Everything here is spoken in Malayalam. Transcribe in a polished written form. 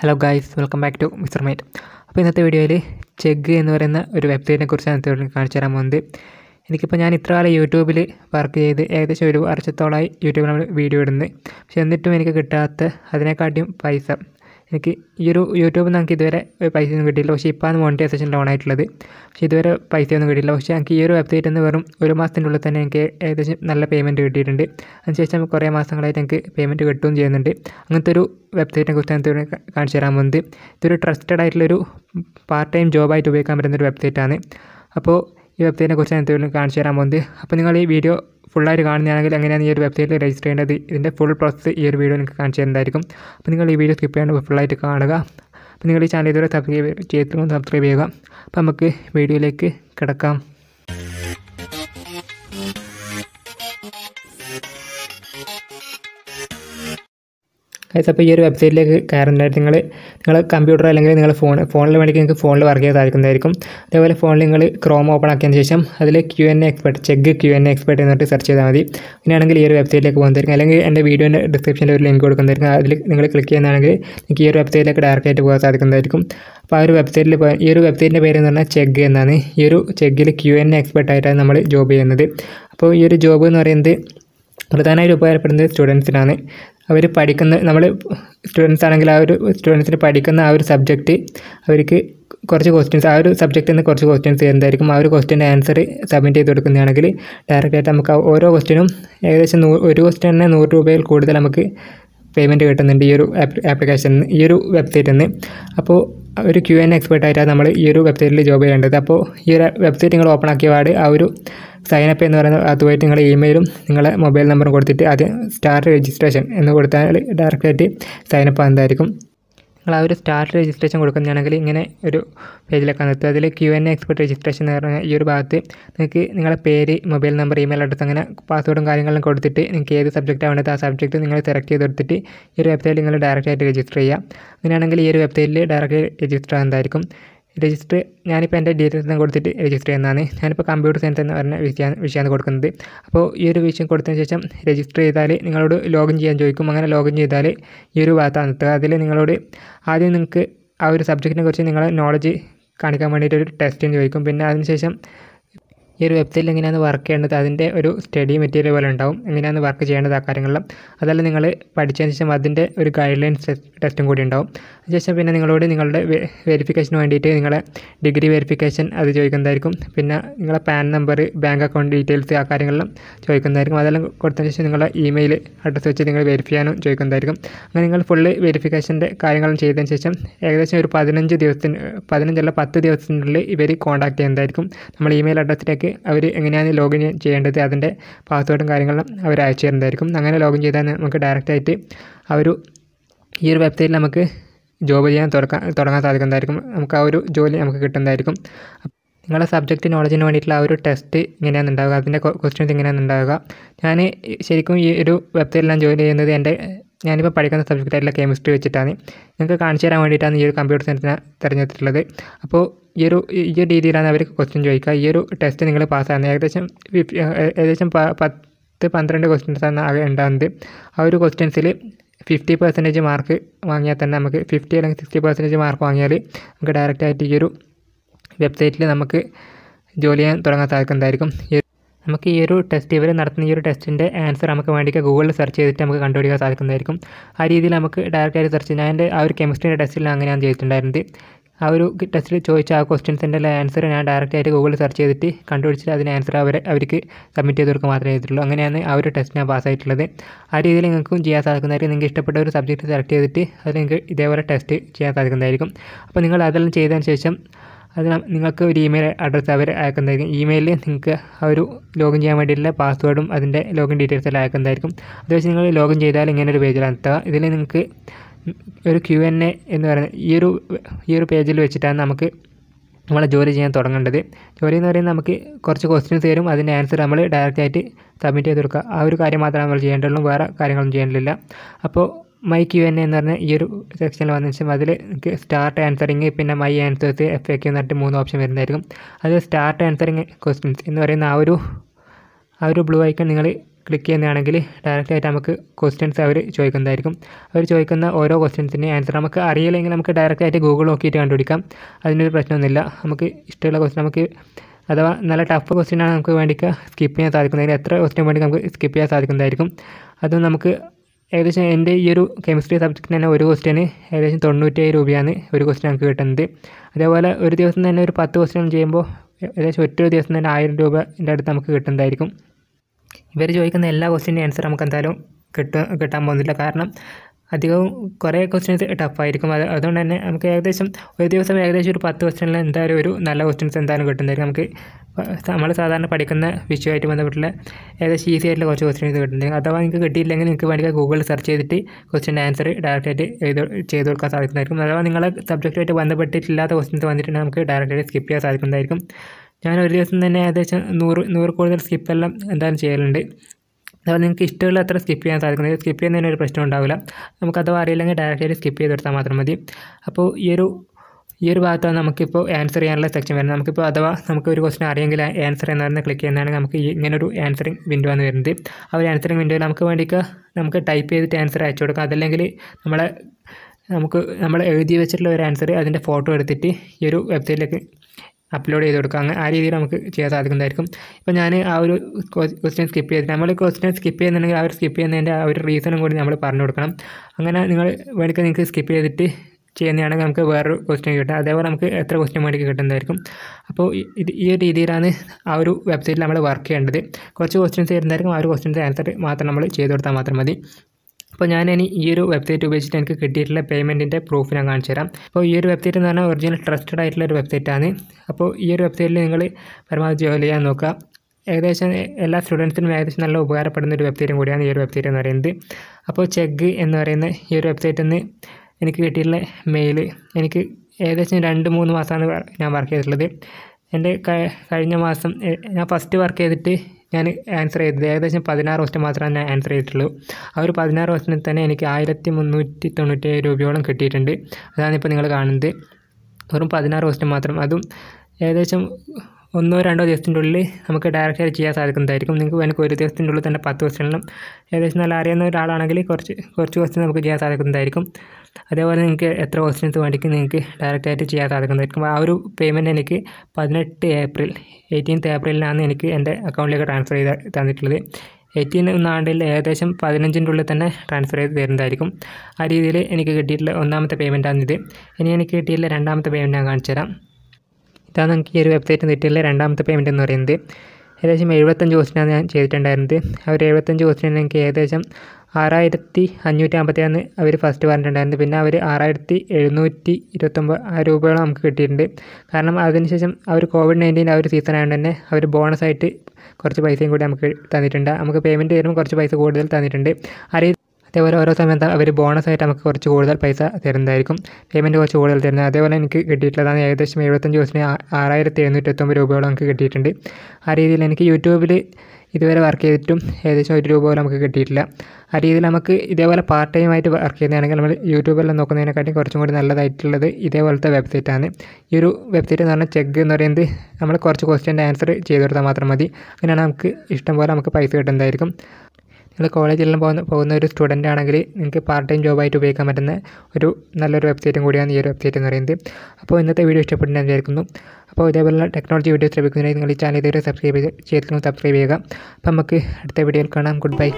Hello guys, welcome back to Mister Mind. അപ്പോൾ ഇന്നത്തെ വീഡിയോയിൽ ചെഗ് എന്ന് പറയുന്ന ഒരു വെബ്സൈറ്റിനെ കുറിച്ചാണ് കാണിച്ചു തരാൻ പോകുന്നത്. എനിക്കിപ്പോൾ ഞാൻ ഇത്ര കാലം യൂട്യൂബിൽ വർക്ക് ചെയ്ത് ഏകദേശം ഒരു വർഷത്തോളമായി യൂട്യൂബിൽ നമ്മൾ വീഡിയോ ഇടുന്നത്, പക്ഷേ എന്നിട്ടും എനിക്ക് കിട്ടാത്ത അതിനെക്കാട്ടിയും പൈസ എനിക്ക് ഈ ഒരു യൂട്യൂബിൽ നമുക്ക് ഇതുവരെ പൈസ ഒന്നും കിട്ടിയില്ല. പക്ഷേ ഇപ്പോൾ ആണ് മോണിറ്റൈസേഷൻ ലോൺ ആയിട്ടുള്ളത്, പക്ഷേ ഇതുവരെ പൈസയൊന്നും കിട്ടിയില്ല. പക്ഷേ എനിക്ക് ഈ ഒരു വെബ്സൈറ്റിൽ നിന്ന് വെറും ഒരു മാസത്തിൻ്റെ ഉള്ളിൽ തന്നെ എനിക്ക് ഏകദേശം നല്ല പേയ്മെൻറ്റ് കിട്ടിയിട്ടുണ്ട്. അതിനുശേഷം കുറേ മാസങ്ങളായിട്ട് എനിക്ക് പേയ്മെൻറ്റ് കിട്ടുകയും ചെയ്യുന്നുണ്ട്. അങ്ങനത്തെ ഒരു വെബ്സൈറ്റിനെ കുറിച്ച് ഞാൻ കാണിച്ചു തരാൻ പോകുന്നത്. ഇതൊരു ട്രസ്റ്റഡ് ആയിട്ടുള്ളൊരു പാർട്ട് ടൈം ജോബായിട്ട് ഉപയോഗിക്കാൻ പറ്റുന്നൊരു വെബ്സൈറ്റാണ്. അപ്പോൾ ഈ വെബ്സൈറ്റിനെ കുറിച്ച് ഞാൻ എന്തെങ്കിലും കാണിച്ചു തരാൻ പോകുന്നത്. അപ്പോൾ നിങ്ങൾ ഈ വീഡിയോ ഫുള്ളായിട്ട് കാണുകയാണെങ്കിൽ എങ്ങനെയാണ് ഈ ഒരു വെബ്സൈറ്റിൽ രജിസ്റ്റർ ചെയ്യേണ്ടത്, ഇതിൻ്റെ ഫുൾ പ്രോസസ്സ് ഈ ഒരു വീഡിയോ എനിക്ക് കാണിച്ചു തരുന്നതായിരിക്കും. അപ്പോൾ നിങ്ങൾ ഈ വീഡിയോ സ്കിപ്പ് ചെയ്യാണ്ട് ഫുള്ളായിട്ട് കാണുക. അപ്പോൾ നിങ്ങൾ ഈ ചാനൽ ഇതുവരെ സബ്സ്ക്രൈബ് ചെയ്യുക. അപ്പോൾ നമുക്ക് വീഡിയോയിലേക്ക് കിടക്കാം. അപ്പോൾ ഈ ഒരു വെബ്സൈറ്റിലേക്ക് കയറുന്നതായിട്ട് നിങ്ങൾ കമ്പ്യൂട്ടർ അല്ലെങ്കിൽ നിങ്ങൾ ഫോണിൽ വേണമെങ്കിൽ നിങ്ങൾക്ക് ഫോണിൽ വർക്ക് ചെയ്യാൻ സാധിക്കുന്നതായിരിക്കും. അതേപോലെ ഫോണിൽ നിങ്ങൾ ക്രോം ഓപ്പൺ ആക്കിയതിന് ശേഷം അതിൽ ചെഗ് ക്യു എൻ എക്സ്പെർട്ട് എന്നിട്ട് സെർച്ച് ചെയ്താൽ മതി. അങ്ങനെയാണെങ്കിൽ ഈ ഒരു വെബ്സൈറ്റിലേക്ക് പോകുന്നതായിരിക്കും. അല്ലെങ്കിൽ എൻ്റെ വീഡിയോൻ്റെ ഡിസ്ക്രിപ്ഷനിൽ ഒരു ലിങ്ക് കൊടുക്കുന്നതായിരിക്കും. അതിൽ നിങ്ങൾ ക്ലിക്ക് ചെയ്യുന്നതാണെങ്കിൽ നിങ്ങൾക്ക് ഈ ഒരു വെബ്സൈറ്റിലേക്ക് ഡയറക്റ്റ് ആയിട്ട് പോകാൻ സാധിക്കുന്നതായിരിക്കും. അപ്പോൾ ആ ഒരു വെബ്സൈറ്റിൽ ഈ ഒരു വെബ്സൈറ്റിൻ്റെ പേര് എന്ന് പറഞ്ഞാൽ ചെഗ് എന്നാണ്. ഈ ഒരു ചെഗ്ഗിൽ ക്യു എൻ എക്സ്പെർട്ട് ആയിട്ടാണ് നമ്മൾ ജോബ് ചെയ്യുന്നത്. അപ്പോൾ ഈ ഒരു ജോബ് എന്ന് പറയുന്നത് പ്രധാനമായിട്ട് ഉപകാരപ്പെടുന്നത് സ്റ്റുഡൻസിനാണ്. അവർ പഠിക്കുന്ന നമ്മൾ സ്റ്റുഡൻസ് ആണെങ്കിൽ ആ ഒരു സ്റ്റുഡൻസിന് പഠിക്കുന്ന ആ ഒരു സബ്ജക്റ്റ് അവർക്ക് കുറച്ച് ക്വസ്റ്റ്യൻസ് ആ ഒരു സബ്ജക്റ്റിൽ നിന്ന് കുറച്ച് ക്വസ്റ്റ്യൻസ് തരുന്നതായിരിക്കും. ആ ഒരു ക്വസ്റ്റ്യൻ്റെ ആൻസർ സബ്മിറ്റ് ചെയ്ത് കൊടുക്കുന്നതാണെങ്കിൽ ഡയറക്റ്റായിട്ട് നമുക്ക് ഓരോ ക്വസ്റ്റ്യനും ഏകദേശം ഒരു ക്വസ്റ്റ്യന് 100 രൂപയിൽ കൂടുതൽ നമുക്ക് പേയ്മെൻറ്റ് കിട്ടുന്നുണ്ട് ഈ ഒരു ആപ്ലിക്കേഷനിൽ ഈ ഒരു വെബ്സൈറ്റിൽ നിന്ന്. അപ്പോൾ ഒരു ക്യു എൻ എക്സ്പെർട്ടായിട്ടാണ് നമ്മൾ ഈ ഒരു വെബ്സൈറ്റിൽ ജോബ് ചെയ്യേണ്ടത്. അപ്പോൾ ഈ ഒരു വെബ്സൈറ്റ് നിങ്ങൾ ഓപ്പൺ ആക്കിയ പാട് ആ ഒരു സൈനപ്പ് എന്ന് പറയുന്ന അതുമായിട്ട് നിങ്ങളുടെ ഇമെയിലും നിങ്ങളുടെ മൊബൈൽ നമ്പറും കൊടുത്തിട്ട് ആദ്യം സ്റ്റാർട്ട് രജിസ്ട്രേഷൻ എന്ന് കൊടുത്താൽ ഡയറക്റ്റായിട്ട് സൈനപ്പ് ആകുന്നതായിരിക്കും. നിങ്ങൾ ആ ഒരു സ്റ്റാർട്ട് രജിസ്ട്രേഷൻ കൊടുക്കുന്നതാണെങ്കിൽ ഇങ്ങനെ ഒരു പേജിലേക്കാണ് എത്തുക. അതിൽ ക്യു എൻ എക്സ്പെർട്ട് രജിസ്ട്രേഷൻ എന്ന് പറഞ്ഞാൽ ഈ ഒരു ഭാഗത്ത് നിങ്ങൾക്ക് നിങ്ങളുടെ പേര്, മൊബൈൽ നമ്പർ, ഇമെയിൽ അഡ്രസ്സ്, അങ്ങനെ പാസ്വേഡും കാര്യങ്ങളും കൊടുത്തിട്ട് നിങ്ങൾക്ക് ഏത് സബ്ജക്റ്റാണ് വേണ്ടത് ആ സബ്ജക്റ്റ് നിങ്ങൾ സെലക്ട് ചെയ്ത് കൊടുത്തിട്ട് ഈ ഒരു വെബ്സൈറ്റിൽ നിങ്ങൾ ഡയറക്റ്റായിട്ട് രജിസ്റ്റർ ചെയ്യുക. അങ്ങനെയാണെങ്കിൽ ഈ ഒരു വെബ്സൈറ്റിൽ ഡയറക്റ്റ് രജിസ്റ്റർ ആകുന്നതായിരിക്കും. രജിസ്റ്റർ ഞാനിപ്പോൾ എൻ്റെ ഡീറ്റെയിൽസ് കൊടുത്തിട്ട് രജിസ്റ്റർ ചെയ്യുന്നതാണ്. ഞാനിപ്പോൾ കമ്പ്യൂട്ടർ സയൻസ് എന്ന് പറഞ്ഞ വിഷയമാണ് കൊടുക്കുന്നത്. അപ്പോൾ ഈ ഒരു വിഷയം കൊടുത്തതിന് ശേഷം രജിസ്റ്റർ ചെയ്താൽ നിങ്ങളോട് ലോഗിൻ ചെയ്യാൻ ചോദിക്കും. അങ്ങനെ ലോഗിൻ ചെയ്താൽ ഈ ഒരു ഭാഗത്താണ് എത്തുക. അതിൽ നിങ്ങളോട് ആദ്യം നിങ്ങൾക്ക് ആ ഒരു സബ്ജക്റ്റിനെ കുറിച്ച് നിങ്ങളെ നോളജ് കാണിക്കാൻ വേണ്ടിയിട്ടൊരു ടെസ്റ്റിന് ചോദിക്കും. പിന്നെ അതിനുശേഷം ഈ ഒരു വെബ്സൈറ്റിൽ എങ്ങനെയാണ് വർക്ക് ചെയ്യേണ്ടത് അതിൻ്റെ ഒരു സ്റ്റഡി മെറ്റീരിയൽ പോലെ ഉണ്ടാവും. എങ്ങനെയാണ് വർക്ക് ചെയ്യേണ്ടത് ആ കാര്യങ്ങളിലും അതല്ല നിങ്ങൾ പഠിച്ചതിന് ശേഷം അതിൻ്റെ ഒരു ഗൈഡ് ലൈൻസ് ടെസ്റ്റും കൂടി ഉണ്ടാവും. അതിനുശേഷം പിന്നെ നിങ്ങളോട് നിങ്ങളുടെ വെരിഫിക്കേഷന് വേണ്ടിയിട്ട് നിങ്ങളെ ഡിഗ്രി വെരിഫിക്കേഷൻ അത് ചോദിക്കുന്നതായിരിക്കും. പിന്നെ നിങ്ങളെ PAN number, bank account details ആ കാര്യങ്ങളിലും ചോദിക്കുന്നതായിരിക്കും. അതെല്ലാം കൊടുത്തതിന് ശേഷം നിങ്ങളുടെ ഇമെയിൽ അഡ്രസ്സ് വെച്ച് നിങ്ങൾ വെരിഫൈ ചെയ്യാനും ചോദിക്കുന്നതായിരിക്കും. അങ്ങനെ നിങ്ങൾ ഫുള്ള് വെരിഫിക്കേഷൻ്റെ കാര്യങ്ങളും ചെയ്തതിന് ശേഷം ഏകദേശം ഒരു 10 ദിവസത്തിനുള്ളിൽ ഇവർ കോൺടാക്ട് ചെയ്യുന്നതായിരിക്കും. നമ്മൾ ഇമെയിൽ അഡ്രസ്സിലേക്ക് അവർ എങ്ങനെയാണ് ലോഗിൻ ചെയ്യേണ്ടത് അതിൻ്റെ പാസ്വേഡും കാര്യങ്ങളും അവർ അയച്ചു തരുന്നതായിരിക്കും. അങ്ങനെ ലോഗിൻ ചെയ്താൽ നമുക്ക് ഡയറക്റ്റായിട്ട് ആ ഒരു ഈ ഒരു വെബ്സൈറ്റിൽ നമുക്ക് ജോബ് ചെയ്യാൻ തുടങ്ങാൻ സാധിക്കുന്നതായിരിക്കും. നമുക്ക് ആ ഒരു ജോലി നമുക്ക് കിട്ടുന്നതായിരിക്കും. നിങ്ങളുടെ സബ്ജക്റ്റ് നോളജിന് വേണ്ടിയിട്ടുള്ള ആ ഒരു ടെസ്റ്റ് ഇങ്ങനെയാണ് ഉണ്ടാവുക, അതിൻ്റെ ക്വസ്റ്റ്യൻസ് ഇങ്ങനെയാണ് ഉണ്ടാവുക. ഞാൻ ശരിക്കും ഈ ഒരു വെബ്സൈറ്റിലാണ് ജോലി ചെയ്യുന്നത്. ഞാനിപ്പോൾ പഠിക്കുന്ന സബ്ജക്റ്റായിട്ടുള്ള കെമിസ്ട്രി വെച്ചിട്ടാണ്. നിങ്ങൾക്ക് കാണിച്ചു തരാൻ വേണ്ടിയിട്ടാണ് ഈ ഒരു കമ്പ്യൂട്ടർ സയൻസിനെ തിരഞ്ഞെടുത്തിട്ടുള്ളത്. അപ്പോൾ ഈ ഒരു രീതിയിലാണ് അവർ ക്വസ്റ്റ്യൻ ചോദിക്കുക. ഈ ഒരു ടെസ്റ്റ് നിങ്ങൾ പാസ്സാകുന്നത് ഏകദേശം 10-12 ക്വസ്റ്റ്യൻസാണ് ഉണ്ടാകുന്നത്. ആ ഒരു ക്വസ്റ്റ്യൻസിൽ 50% മാർക്ക് വാങ്ങിയാൽ തന്നെ നമുക്ക് 50 അല്ലെങ്കിൽ 60% മാർക്ക് വാങ്ങിയാൽ നമുക്ക് ഡയറക്റ്റായിട്ട് ഈ ഒരു വെബ്സൈറ്റിൽ നമുക്ക് ജോലി ചെയ്യാൻ തുടങ്ങാൻ സാധിക്കുന്നതായിരിക്കും. നമുക്ക് ഈ ഒരു ടെസ്റ്റ് ഇവർ നടത്തുന്ന ഈ ഒരു ടെസ്റ്റിൻ്റെ ആൻസർ നമുക്ക് വേണ്ടിയിട്ട് ഗൂഗിളിൽ സെർച്ച് ചെയ്തിട്ട് നമുക്ക് കണ്ടുപിടിക്കാൻ സാധിക്കുന്നതായിരിക്കും. ആ രീതിയിൽ നമുക്ക് ഡയറക്റ്റായിട്ട് സെർച്ച് ചെയ്യാൻ എൻ്റെ ആ ഒരു കെമിസ്ട്രിയുടെ ടെസ്റ്റിൽ അങ്ങനെയാണ് ചെയ്തിട്ടുണ്ടായിരുന്നത്. ആ ഒരു ടെസ്റ്റിൽ ചോദിച്ച ആ ക്വസ്റ്റ്യൻസിൻ്റെ ആൻസർ ഞാൻ ഡയറക്റ്റായിട്ട് ഗൂഗിളിൽ സെർച്ച് ചെയ്തിട്ട് കണ്ടുപിടിച്ചിട്ട് അതിന് ആൻസർ അവർക്ക് സബ്മിറ്റ് ചെയ്ത് കൊടുക്കുക മാത്രമേ ചെയ്തിട്ടുള്ളൂ. അങ്ങനെയാണ് ആ ഒരു ടെസ്റ്റ് ഞാൻ പാസ്സായിട്ടുള്ളത്. ആ രീതിയിൽ നിങ്ങൾക്കും ചെയ്യാൻ സാധിക്കുന്നതായിരിക്കും. നിങ്ങൾക്ക് ഇഷ്ടപ്പെട്ട ഒരു സബ്ജക്റ്റ് സെലക്ട് ചെയ്തിട്ട് അത് നിങ്ങൾക്ക് ഇതേപോലെ ടെസ്റ്റ് ചെയ്യാൻ സാധിക്കുന്നതായിരിക്കും. അപ്പോൾ നിങ്ങൾ അതെല്ലാം ചെയ്തതിന് ശേഷം അതിന് നിങ്ങൾക്ക് ഒരു ഇമെയിൽ അഡ്രസ്സ് അവർ അയക്കുന്നതായിരിക്കും. ഇമെയിലിൽ നിങ്ങൾക്ക് ആ ഒരു ലോഗിൻ ചെയ്യാൻ വേണ്ടിയിട്ടുള്ള പാസ്വേഡും അതിൻ്റെ ലോഗിൻ ഡീറ്റെയിൽസ് എല്ലാം അയക്കുന്നതായിരിക്കും. അത് വെച്ച് നിങ്ങൾ ലോഗിൻ ചെയ്താൽ ഇങ്ങനൊരു പേജിലാണ് എത്തുക. ഇതിൽ നിങ്ങൾക്ക് ഒരു ക്യു എൻ എ എന്ന് പറയുന്ന ഈ ഒരു പേജിൽ വെച്ചിട്ടാണ് നമുക്ക് നമ്മളെ ജോലി ചെയ്യാൻ തുടങ്ങേണ്ടത്. ജോലി എന്ന് പറയുന്നത് നമുക്ക് കുറച്ച് ക്വസ്റ്റ്യൻസ് തരും, അതിൻ്റെ ആൻസർ നമ്മൾ ഡയറക്റ്റായിട്ട് സബ്മിറ്റ് ചെയ്ത് കൊടുക്കുക. ആ ഒരു കാര്യം മാത്രമേ നമ്മൾ ചെയ്യേണ്ടുള്ളൂ, വേറെ കാര്യങ്ങളൊന്നും ചെയ്യേണ്ടില്ല. അപ്പോൾ മൈ ക്യു എൻ എ എന്ന് പറഞ്ഞാൽ ഈ ഒരു സെക്ഷനിൽ വന്നതിന് ശേഷം അതിൽ നിങ്ങൾക്ക് സ്റ്റാർട്ട് ആൻസറിങ്, പിന്നെ മൈ ആൻസേഴ്സ്, FAQ എന്നിട്ട് 3 ഓപ്ഷൻ വരുന്നതായിരിക്കും. അതിൽ സ്റ്റാർട്ട് ആൻസറിങ് ക്വസ്റ്റ്യൻസ് എന്ന് പറയുന്ന ആ ഒരു ബ്ലൂ ഐക്കൺ നിങ്ങൾ ക്ലിക്ക് ചെയ്യുകയാണെങ്കിൽ ഡയറക്റ്റ് ആയിട്ട് നമുക്ക് ക്വസ്റ്റ്യൻസ് അവർ ചോദിക്കുന്നതായിരിക്കും. അവർ ചോദിക്കുന്ന ഓരോ ക്വസ്റ്റ്യൻസിൻ്റെയും ആൻസർ നമുക്ക് അറിയില്ലെങ്കിൽ നമുക്ക് ഡയറക്റ്റ് ആയിട്ട് ഗൂഗിൾ നോക്കിയിട്ട് കണ്ടുപിടിക്കാം. അതിനൊരു പ്രശ്നമൊന്നുമില്ല. നമുക്ക് ഇഷ്ടമുള്ള ക്വസ്റ്റ്യൻ നമുക്ക് അഥവാ നല്ല ടഫ് ക്വസ്റ്റ്യനാണ് നമുക്ക് വേണ്ടി സ്കിപ്പ് ചെയ്യാൻ സാധിക്കുന്നതായിരിക്കും. എത്ര ക്വസ്റ്റ്യൻ വേണ്ടി നമുക്ക് സ്കിപ്പ് ചെയ്യാൻ സാധിക്കുന്നതായിരിക്കും. അതും നമുക്ക് ഏകദേശം എൻ്റെ ഈ ഒരു കെമിസ്ട്രി സബ്ജക്റ്റിന് തന്നെ ഒരു ക്വസ്റ്റ്യന് ഏകദേശം 97 രൂപയാണ് ഒരു ക്വസ്റ്റ്യൻ നമുക്ക് കിട്ടുന്നത്. അതേപോലെ ഒരു ദിവസം തന്നെ ഒരു 10 ക്വസ്റ്റ്യൻ ചെയ്യുമ്പോൾ ഏകദേശം ഒറ്റ ദിവസം തന്നെ 1000 രൂപയുടെ അടുത്ത് നമുക്ക് കിട്ടുന്നതായിരിക്കും. ഇവർ ചോദിക്കുന്ന എല്ലാ ക്വസ്റ്റ്യൻ്റെ ആൻസർ നമുക്ക് എന്തായാലും കിട്ടാൻ പോകുന്നില്ല. കാരണം അധികവും കുറേ ക്വസ്റ്റ്യൻസ് ടഫായിരിക്കും. അതുകൊണ്ട് തന്നെ നമുക്ക് ഏകദേശം ഒരു ദിവസം ഏകദേശം ഒരു 10 ക്വസ്റ്റ്യനിൽ എന്തായാലും ഒരു നല്ല ക്വസ്റ്റ്യൻസ് എന്തായാലും കിട്ടുന്നതായിരിക്കും. നമുക്ക് നമ്മൾ സാധാരണ പഠിക്കുന്ന വിഷയമായിട്ട് ബന്ധപ്പെട്ടുള്ള ഏകദേശം ഈസി ആയിട്ടുള്ള കുറച്ച് ക്വസ്റ്റ്യൻസ് കിട്ടുന്നതായിരിക്കും. അഥവാ നിങ്ങൾക്ക് കിട്ടിയില്ലെങ്കിൽ നിങ്ങൾക്ക് വേണ്ടി ഗൂഗിളിൽ സെർച്ച് ചെയ്തിട്ട് ക്വസ്റ്റ്യൻ്റെ ആൻസർ ഡയറക്റ്റായിട്ട് ചെയ്ത് കൊടുക്കാൻ സാധിക്കുന്നതായിരിക്കും. അഥവാ നിങ്ങളെ സബ്ജക്റ്റുമായിട്ട് ബന്ധപ്പെട്ടിട്ടില്ലാത്ത ക്വസ്റ്റ്യൻസ് വന്നിട്ടുണ്ടെങ്കിൽ നമുക്ക് ഡയറക്റ്റായിട്ട് സ്കിപ്പ് ചെയ്യാൻ സാധിക്കുന്നതായിരിക്കും. ഞാൻ ഒരു ദിവസം തന്നെ ഏകദേശം 100 കൂടുതൽ സ്കിപ്പെല്ലാം എന്തായാലും ചെയ്യലുണ്ട്. അഥവാ നിങ്ങൾക്ക് ഇഷ്ടമുള്ള അത്ര സ്കിപ്പ് ചെയ്യാൻ സാധിക്കുന്നത് സ്കിപ്പ് ചെയ്യുന്നതിന് ഒരു പ്രശ്നം ഉണ്ടാവില്ല. നമുക്ക് അഥവാ അറിയില്ലെങ്കിൽ ഡയറക്റ്റായിട്ട് സ്കിപ്പ് ചെയ്ത് കൊടുത്താൽ മാത്രം മതി. അപ്പോൾ ഈ ഒരു ഭാഗത്താണ് നമുക്കിപ്പോൾ ആൻസർ ചെയ്യാനുള്ള സെക്ഷൻ വരുന്നത്. നമുക്കിപ്പോൾ അഥവാ നമുക്ക് ഒരു ക്വസ്റ്റൻ അറിയെങ്കിൽ ആൻസർ എന്ന് പറഞ്ഞാൽ ക്ലിക്ക് ചെയ്യുന്നതാണെങ്കിൽ നമുക്ക് ഇങ്ങനൊരു ആൻസറിങ് വിൻഡോ ആണ് വരുന്നത്. ആ ഒരു ആൻസറിങ് വിൻഡോയിൽ നമുക്ക് വേണ്ടിയിട്ട് നമുക്ക് ടൈപ്പ് ചെയ്തിട്ട് ആൻസർ അയച്ചു കൊടുക്കാം. അതല്ലെങ്കിൽ നമ്മൾ എഴുതി വെച്ചിട്ടുള്ള ഒരു ആൻസർ അതിൻ്റെ ഫോട്ടോ എടുത്തിട്ട് ഈ ഒരു വെബ്സൈറ്റിലേക്ക് അപ്ലോഡ് ചെയ്ത് കൊടുക്കുക. അങ്ങനെ ആ രീതിയിൽ നമുക്ക് ചെയ്യാൻ സാധിക്കുന്നതായിരിക്കും. ഇപ്പോൾ ഞാൻ ആ ഒരു ക്വസ്റ്റ്യൻ സ്കിപ്പ് ചെയ്തിട്ട് നമ്മൾ ക്വസ്റ്റ്യൻ സ്കിപ്പ് ചെയ്യുന്നുണ്ടെങ്കിൽ ആ ഒരു സ്കിപ്പ് ചെയ്യുന്നതിൻ്റെ ആ ഒരു റീസണും കൂടി നമ്മൾ പറഞ്ഞു കൊടുക്കണം. അങ്ങനെ നിങ്ങൾ വേണമെങ്കിൽ നിങ്ങൾക്ക് സ്കിപ്പ് ചെയ്തിട്ട് ചെയ്യുന്നതാണെങ്കിൽ നമുക്ക് വേറൊരു ക്വസ്റ്റ്യൻ കിട്ടും. അതേപോലെ നമുക്ക് എത്ര ക്വസ്റ്റ്യൻ വേണമെങ്കിൽ കിട്ടുന്നതായിരിക്കും. അപ്പോൾ ഈ ഒരു രീതിയിലാണ് ആ ഒരു വെബ്സൈറ്റിൽ നമ്മൾ വർക്ക് ചെയ്യേണ്ടത്. കുറച്ച് ക്വസ്റ്റ്യൻസ് വരുന്നതായിരിക്കും. ആ ഒരു ക്വസ്റ്റ്യൻസ് ആൻസർ മാത്രം നമ്മൾ ചെയ്ത് കൊടുത്താൽ മാത്രം മതി. അപ്പോൾ ഞാനിനി ഈ ഒരു വെബ്സൈറ്റ് ഉപയോഗിച്ചിട്ട് എനിക്ക് കിട്ടിയിട്ടുള്ള പേയ്മെൻറ്റിൻ്റെ പ്രൂഫ് ഞാൻ കാണിച്ചു തരാം. അപ്പോൾ ഈ ഒരു വെബ്സൈറ്റ് എന്ന് പറഞ്ഞാൽ ഒറിജിനൽ ട്രസ്റ്റഡ് ആയിട്ടുള്ള ഒരു വെബ്സൈറ്റാണ്. അപ്പോൾ ഈ ഒരു വെബ്സൈറ്റിൽ നിങ്ങൾ പരമാവധി ജോലി ചെയ്യാൻ നോക്കുക. ഏകദേശം എല്ലാ സ്റ്റുഡൻസിനും ഏകദേശം നല്ല ഉപകാരപ്പെടുന്ന ഒരു വെബ്സൈറ്റും കൂടിയാണ് ഈ ഒരു വെബ്സൈറ്റ് എന്ന് പറയുന്നത്. അപ്പോൾ ചെഗ് എന്ന് പറയുന്ന ഈ ഒരു വെബ്സൈറ്റിൽ നിന്ന് എനിക്ക് കിട്ടിയിട്ടുള്ള മെയിൽ എനിക്ക് ഏകദേശം 2-3 മാസമാണ് ഞാൻ വർക്ക് ചെയ്തിട്ടുള്ളത്. എൻ്റെ കഴിഞ്ഞ മാസം ഞാൻ ഫസ്റ്റ് വർക്ക് ചെയ്തിട്ട് ഞാൻ ആൻസർ ചെയ്തത് ഏകദേശം 16 ക്വസ്റ്റ്യൻ മാത്രമാണ് ഞാൻ ആൻസർ ചെയ്തിട്ടുള്ളൂ. ആ ഒരു 16 ക്വസ്റ്റ്യനിൽ തന്നെ എനിക്ക് 1397 രൂപയോളം കിട്ടിയിട്ടുണ്ട്. അതാണിപ്പോൾ നിങ്ങൾ കാണുന്നത്. വെറും 16 ക്വസ്റ്റ്യൻ മാത്രം. അതും ഏകദേശം 1-2 ദിവസത്തിൻ്റെ ഉള്ളിൽ നമുക്ക് ഡയറക്റ്റായിട്ട് ചെയ്യാൻ സാധിക്കുന്നതായിരിക്കും. നിങ്ങൾക്ക് വേണമെങ്കിൽ ഒരു ദിവസത്തിൻ്റെ ഉള്ളിൽ തന്നെ 10 ക്വസ്റ്റ്യനും ഏകദേശം നല്ല അറിയുന്ന ഒരാളാണെങ്കിൽ കുറച്ച് ക്വസ്റ്റ്യൻ നമുക്ക് ചെയ്യാൻ സാധിക്കുന്നതായിരിക്കും. അതേപോലെ നിങ്ങൾക്ക് എത്ര ക്വസ്റ്റ്യൻസ് വേണ്ടിക്കും നിങ്ങൾക്ക് ഡയറക്റ്റായിട്ട് ചെയ്യാൻ സാധിക്കുന്നതായിരിക്കും. ആ ഒരു പേയ്മെൻറ്റ് എനിക്ക് 18th ഏപ്രിലിനാണ് എനിക്ക് എൻ്റെ അക്കൗണ്ടിലേക്ക് ട്രാൻസ്ഫർ ചെയ്ത് തന്നിട്ടുള്ളത്. 18 ആണ്ടിൽ ഏകദേശം 15-ൻ്റെ ഉള്ളിൽ തന്നെ ട്രാൻസ്ഫർ ചെയ്ത് തരുന്നതായിരിക്കും. ആ രീതിയിൽ എനിക്ക് കിട്ടിയിട്ടുള്ള ഒന്നാമത്തെ പേയ്മെൻറ്റാണിത്. ഇനി എനിക്ക് കിട്ടിയിട്ടുള്ള രണ്ടാമത്തെ പേയ്മെൻറ്റ് ഞാൻ കാണിച്ചു തരാം. ഇതാണ് നമുക്ക് ഈ ഒരു വെബ്സൈറ്റിൽ കിട്ടിയിട്ടുള്ള രണ്ടാമത്തെ പേയ്മെൻറ്റ് എന്ന് പറയുന്നത്. ഏകദേശം 75 ക്വസ്റ്റ്യനാണ് ഞാൻ ചെയ്തിട്ടുണ്ടായിരുന്നത്. അവർ 75 ക്വസ്റ്റ്യന് എനിക്ക് ഏകദേശം 6556 അവർ ഫസ്റ്റ് പറഞ്ഞിട്ടുണ്ടായിരുന്നു. പിന്നെ അവർ 6729 രൂപയോളം നമുക്ക് കിട്ടിയിട്ടുണ്ട്. കാരണം അതിനുശേഷം അവർ COVID-19 ആ ഒരു സീസൺ ആയതുകൊണ്ട് തന്നെ അവർ ബോണസായിട്ട് കുറച്ച് പൈസയും കൂടി നമുക്ക് തന്നിട്ടുണ്ട്. നമുക്ക് പേയ്മെൻറ്റ് തരുമ്പോൾ കുറച്ച് പൈസ കൂടുതൽ തന്നിട്ടുണ്ട്. അതേപോലെ ഓരോ സമയത്ത് അവർ ബോണസായിട്ട് നമുക്ക് കുറച്ച് കൂടുതൽ പൈസ തരുന്നതായിരിക്കും. പേയ്മെൻറ്റ് കുറച്ച് കൂടുതൽ തരുന്നത്. അതേപോലെ എനിക്ക് കിട്ടിയിട്ടുള്ളതാണ് ഏകദേശം 75 ക്വസ്റ്റ്യന് 6729 രൂപയോളം നമുക്ക് കിട്ടിയിട്ടുണ്ട്. ആ രീതിയിൽ എനിക്ക് യൂട്യൂബിൽ ഇതുവരെ വർക്ക് ചെയ്തിട്ടും ഏകദേശം 1 രൂപ പോലും നമുക്ക് കിട്ടിയിട്ടില്ല. ആ രീതിയിൽ നമുക്ക് ഇതേപോലെ പാർട്ട് ടൈം ആയിട്ട് വർക്ക് ചെയ്യുന്നതാണെങ്കിൽ നമ്മൾ യൂട്യൂബെല്ലാം നോക്കുന്നതിനെക്കാട്ടി കുറച്ചും കൂടി നല്ലതായിട്ടുള്ളത് ഇതേപോലത്തെ വെബ്സൈറ്റാണ്. ഈ ഒരു വെബ്സൈറ്റ് എന്ന് പറഞ്ഞാൽ ചെഗ് എന്ന് പറയുന്നത് നമ്മൾ കുറച്ച് ക്വസ്റ്റ്യൻ്റെ ആൻസർ ചെയ്ത് കൊടുത്താൽ മാത്രം മതി. അങ്ങനെയാണ് നമുക്ക് ഇഷ്ടംപോലെ നമുക്ക് പൈസ കിട്ടുന്നതായിരിക്കും. നിങ്ങൾ കോളേജിലെല്ലാം പോകുന്ന ഒരു സ്റ്റുഡൻ്റ് ആണെങ്കിൽ നിങ്ങൾക്ക് പാർട്ട് ടൈം ജോബായിട്ട് ഉപയോഗിക്കാൻ പറ്റുന്ന ഒരു നല്ലൊരു വെബ്സൈറ്റും കൂടിയാണ് ഈ ഒരു വെബ്സൈറ്റ് എന്ന് പറയുന്നത്. അപ്പോൾ ഇന്നത്തെ വീഡിയോ ഇഷ്ടപ്പെട്ടെന്ന് വിചാരിക്കുന്നു. അപ്പോൾ ഇതേപോലുള്ള ടെക്നോളജി വീഡിയോസ് ലഭിക്കുന്നതിനായി നിങ്ങൾ ഈ ചാനൽ ഇതുവരെ സബ്സ്ക്രൈബ് ചെയ്യുക. അപ്പോൾ നമുക്ക് അടുത്ത വീഡിയോയിൽ കാണാം. Good by.